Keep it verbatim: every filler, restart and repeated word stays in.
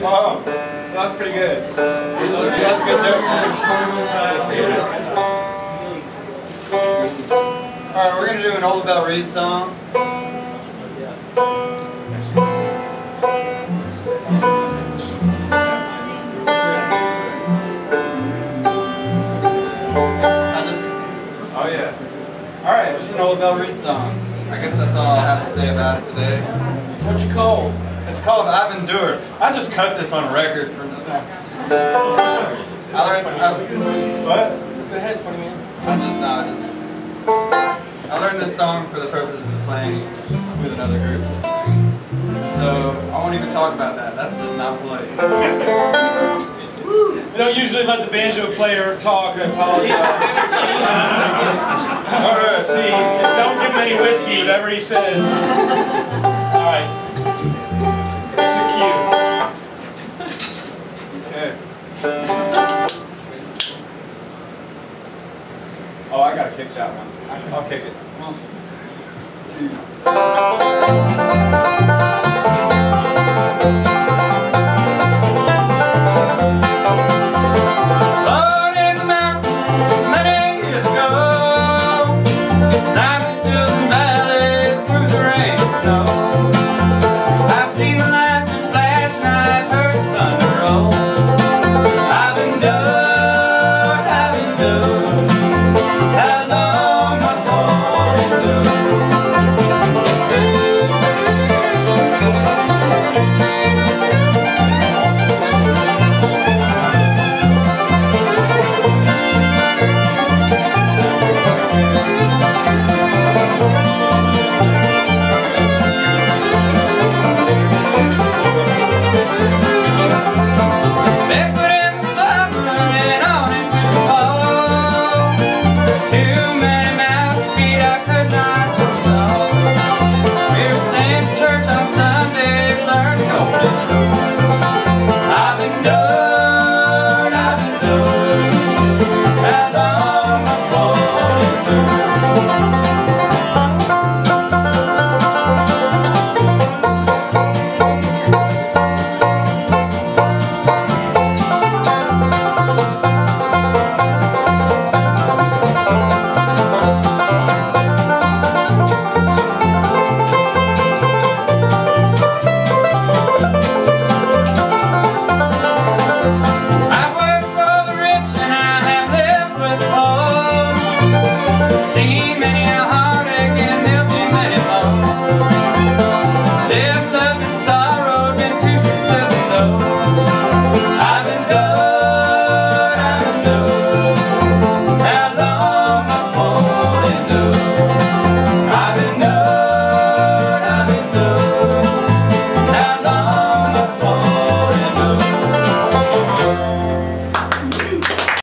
Hey, Mom. That was pretty good. That's a good joke. Uh, Alright, we're going to do an Ola Belle Reed song. I just... Oh, yeah. Alright, it's an Ola Belle Reed song. I guess that's all I have to say about it today. What's it called? It's called I've Endured. I just cut this on record for the next. I learned. I, what? Go ahead, funny man. I just, no, I just. I learned this song for the purposes of playing with another group. So I won't even talk about that. That's just not polite. You don't usually let the banjo player talk. I apologize. See, don't give him any whiskey. Whatever he says. All right. Oh, I gotta kick that one. I'll kick it.